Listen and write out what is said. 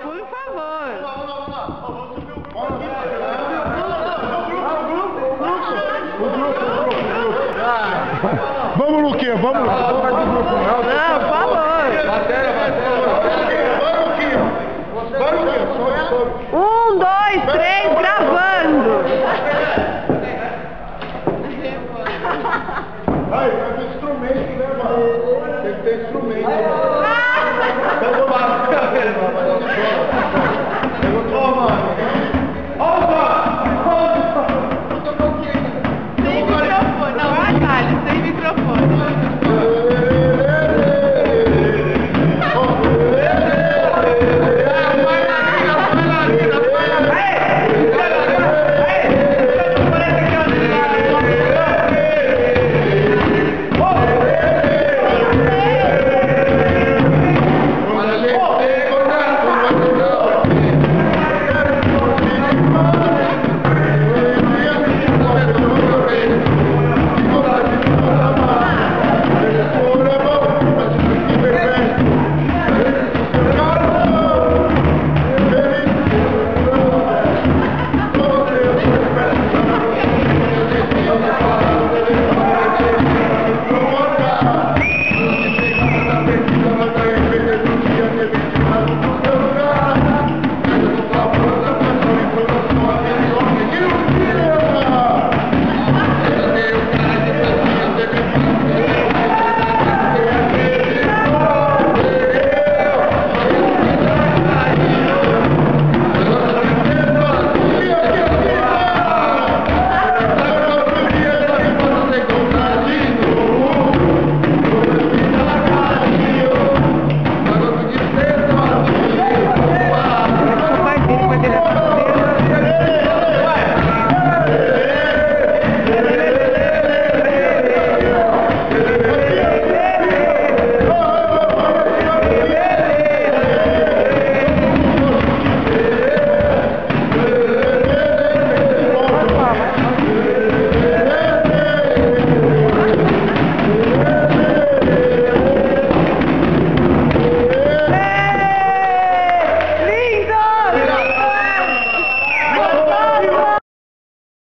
por favor. Vamos subir o grupo. Vamos, Luquinha, vamos. Não, por favor. Bateria. 1, 2, 3, gravando. Vai, faz o instrumento, né, mano? Tem que ter instrumento. Tá do lado,